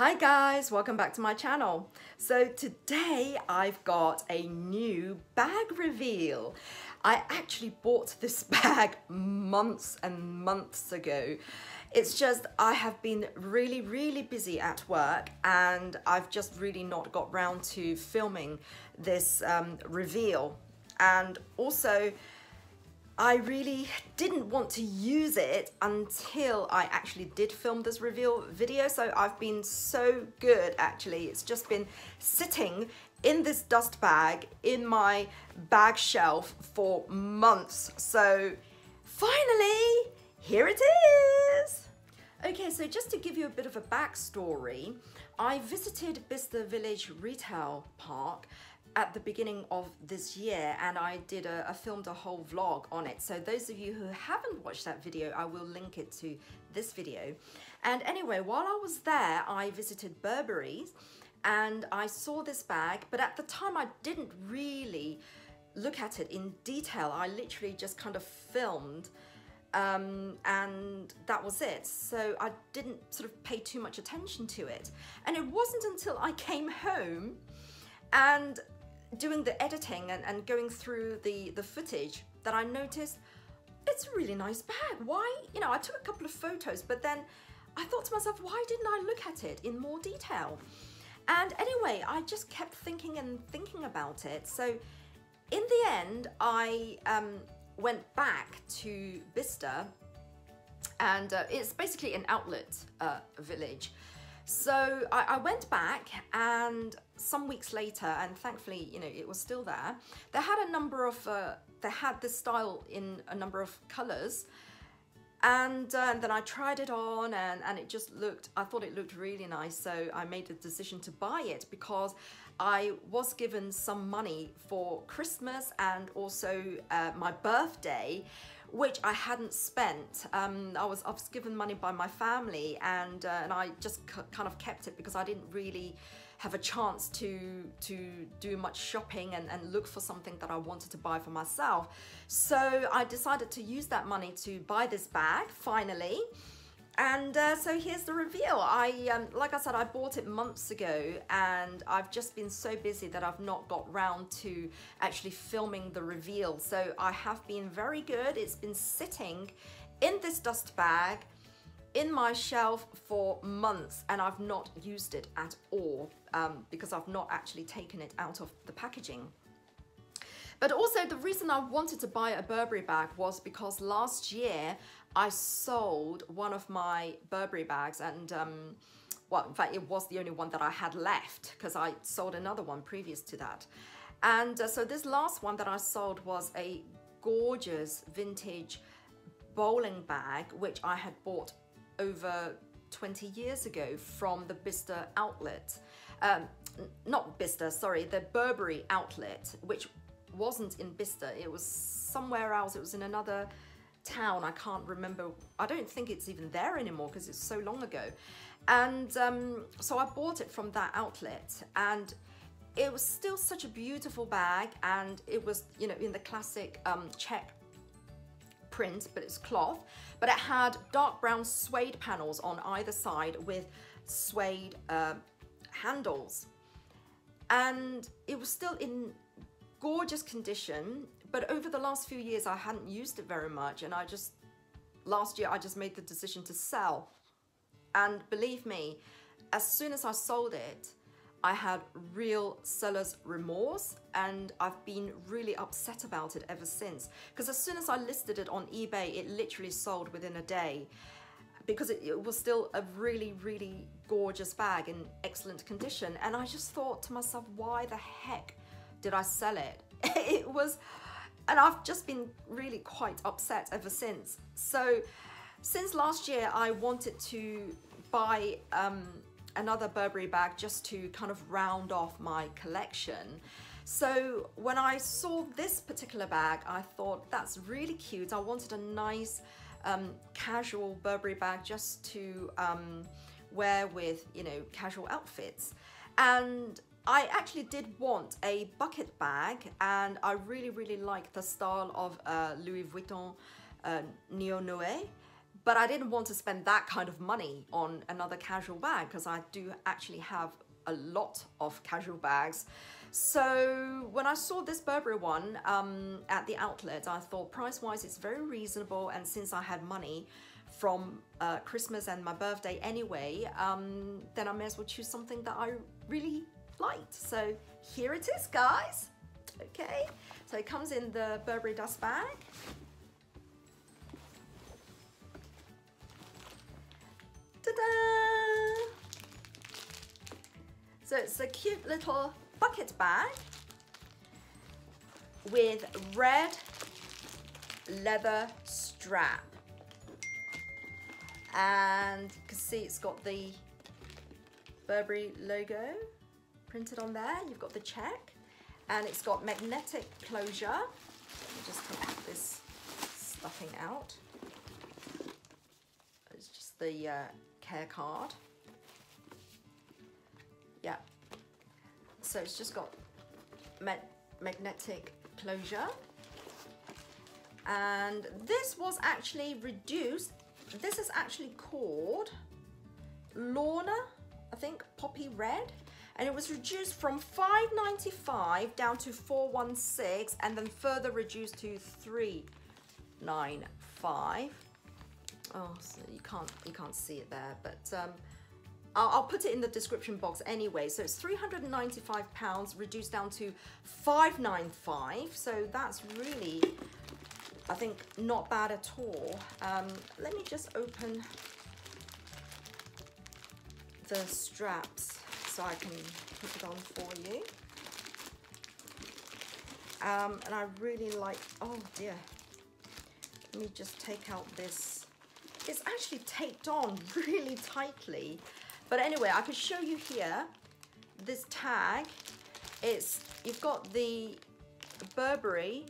Hi guys, welcome back to my channel. So today I've got a new bag reveal. I actually bought this bag months and months ago. It's just I have been really busy at work and I've just really not got round to filming this reveal. And also I really didn't want to use it until I actually did film this reveal video, so I've been so good actually. It's just been sitting in this dust bag in my bag shelf for months, so finally, here it is! Okay, so just to give you a bit of a backstory, I visited Bicester Village Retail Park at the beginning of this year and I did filmed a whole vlog on it. So those of you who haven't watched that video, I will link it to this video. And anyway, while I was there, I visited Burberry's and I saw this bag, but at the time I didn't really look at it in detail. I literally just kind of filmed and that was it. So I didn't sort of pay too much attention to it. And it wasn't until I came home and doing the editing and going through the footage that I noticed it's a really nice bag. Why, you know, I took a couple of photos, but then I thought to myself, why didn't I look at it in more detail? And anyway, I just kept thinking and thinking about it. So in the end, I went back to Bicester and it's basically an outlet village. So I went back and some weeks later, and thankfully, you know, it was still there. They had a number of, they had this style in a number of colors. And then I tried it on and it just looked, I thought it looked really nice. So I made the decision to buy it because I was given some money for Christmas and also my birthday, which I hadn't spent. I was given money by my family and I just kind of kept it because I didn't really have a chance to do much shopping and look for something that I wanted to buy for myself. So I decided to use that money to buy this bag finally. And so here's the reveal. Like I said, I bought it months ago and I've just been so busy that I've not got round to actually filming the reveal. So I have been very good. It's been sitting in this dust bag in my shelf for months and I've not used it at all because I've not actually taken it out of the packaging. But also the reason I wanted to buy a Burberry bag was because last year I sold one of my Burberry bags and well, in fact, it was the only one that I had left because I sold another one previous to that. And so this last one that I sold was a gorgeous vintage bowling bag, which I had bought over 20 years ago from the Bicester outlet. Not Bicester, sorry, the Burberry outlet, which wasn't in Bicester, it was somewhere else, it was in another town, I can't remember, I don't think it's even there anymore because it's so long ago. And so I bought it from that outlet and it was still such a beautiful bag and it was, you know, in the classic check print, but it's cloth, but it had dark brown suede panels on either side with suede handles and it was still in gorgeous condition, but over the last few years I hadn't used it very much and I just, last year I just made the decision to sell. And believe me, as soon as I sold it, I had real seller's remorse and I've been really upset about it ever since. Because as soon as I listed it on eBay, it literally sold within a day because it was still a really gorgeous bag in excellent condition. And I just thought to myself, why the heck did I sell it? It was, and I've just been really quite upset ever since. So since last year, I wanted to buy another Burberry bag just to kind of round off my collection. So when I saw this particular bag, I thought that's really cute. I wanted a nice casual Burberry bag just to wear with, you know, casual outfits. And I actually did want a bucket bag and I really like the style of Louis Vuitton Neo Noé But I didn't want to spend that kind of money on another casual bag because I do actually have a lot of casual bags. So when I saw this Burberry one at the outlet, I thought price-wise it's very reasonable, and since I had money from Christmas and my birthday anyway, then I may as well choose something that I really liked. So here it is, guys. Okay, so it comes in the Burberry dust bag. Ta-da! So it's a cute little bucket bag with red leather strap, and you can see it's got the Burberry logo printed on there. You've got the check, and it's got magnetic closure. Let me just take this stuffing out. It's just the care card. Yeah. So it's just got magnetic closure, and this was actually reduced. This is actually called Lorna, I think, Poppy Red, and it was reduced from $5.95 down to $4.16, and then further reduced to $3.95. Oh, so you can't see it there, but I'll put it in the description box anyway. So it's £395 reduced down to £5.95. So that's really, I think, not bad at all. Let me just open the straps so I can put it on for you. And I really like, oh dear. Let me just take out this. It's actually taped on really tightly. But anyway, I can show you here, this tag, you've got the Burberry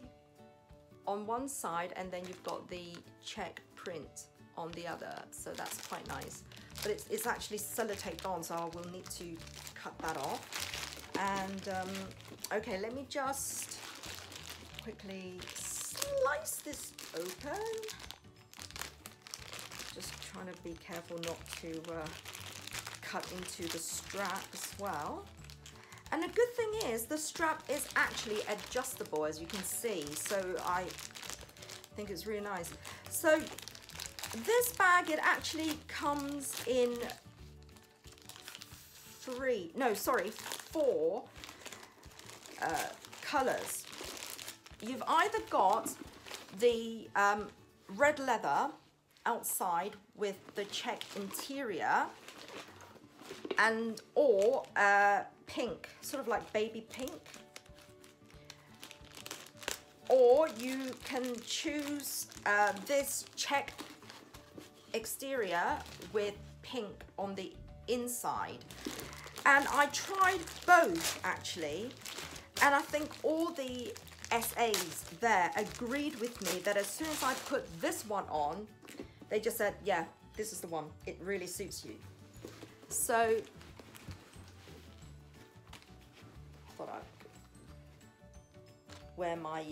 on one side, and then you've got the check print on the other. So that's quite nice. But it's actually sellotaped on, so I will need to cut that off. And okay, let me just quickly slice this open. Just trying to be careful not to cut into the strap as well. And the good thing is the strap is actually adjustable, as you can see, so I think it's really nice. So this bag, it actually comes in four colors. You've either got the red leather outside with the check interior, and or pink, sort of like baby pink, or you can choose this check exterior with pink on the inside. And I tried both actually, and I think all the SAs there agreed with me that as soon as I put this one on, they just said, yeah, this is the one, it really suits you. So I thought I could wear my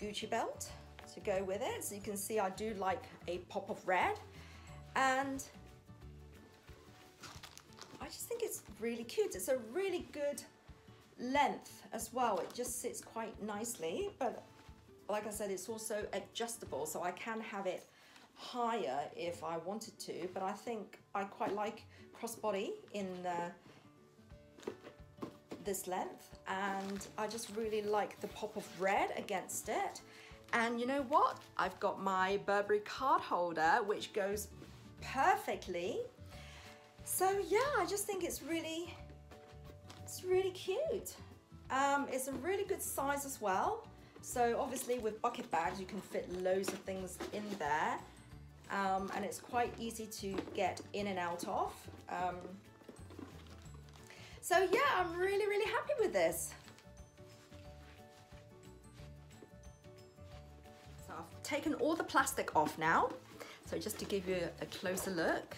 Gucci belt to go with it. So you can see I do like a pop of red, and I just think it's really cute. It's a really good length as well. It just sits quite nicely, but like I said, it's also adjustable, so I can have it higher if I wanted to, but I think I quite like crossbody in this length, and I just really like the pop of red against it. And you know what? I've got my Burberry card holder, which goes perfectly. So yeah, I just think it's really cute. It's a really good size as well. So obviously with bucket bags, you can fit loads of things in there. And it's quite easy to get in and out of. So yeah, I'm really, really happy with this. So I've taken all the plastic off now. So just to give you a closer look.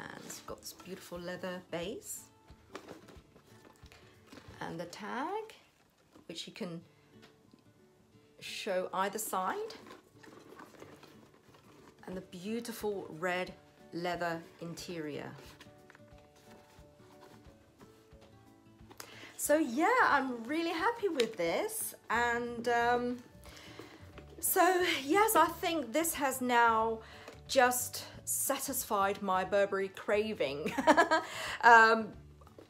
And it's got this beautiful leather base. And the tag. which you can show either side, and the beautiful red leather interior. So yeah, I'm really happy with this, and so yes, I think this has now just satisfied my Burberry craving.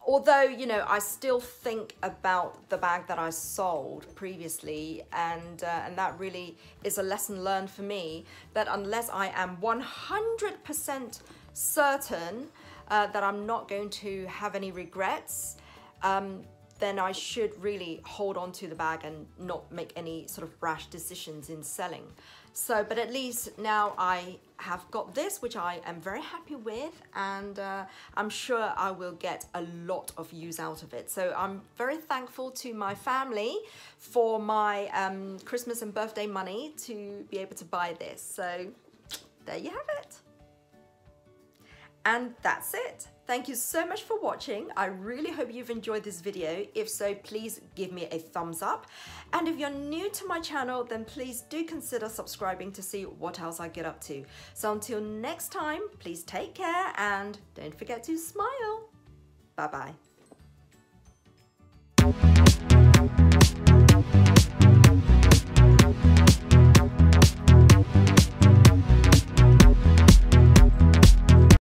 Although, you know, I still think about the bag that I sold previously, and that really is a lesson learned for me, that unless I am 100% certain that I'm not going to have any regrets, then I should really hold on to the bag and not make any sort of rash decisions in selling. So, but at least now I have got this, which I am very happy with, and I'm sure I will get a lot of use out of it. So I'm very thankful to my family for my Christmas and birthday money to be able to buy this. So there you have it. And that's it. Thank you so much for watching. I really hope you've enjoyed this video. If so, please give me a thumbs up. And if you're new to my channel, then please do consider subscribing to see what else I get up to. So until next time, please take care and don't forget to smile. Bye-bye.